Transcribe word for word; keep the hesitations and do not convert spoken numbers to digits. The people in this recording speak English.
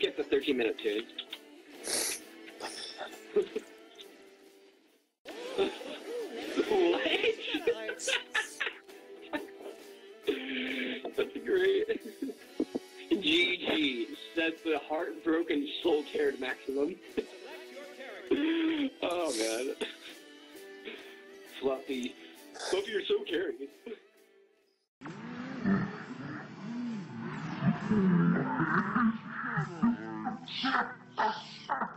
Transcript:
skip the thirteen minute tune. That's great. G G. That's the heartbroken, soul-teared Maximum. Oh, man. Fluffy. Fluffy, you're so carried. Shut up!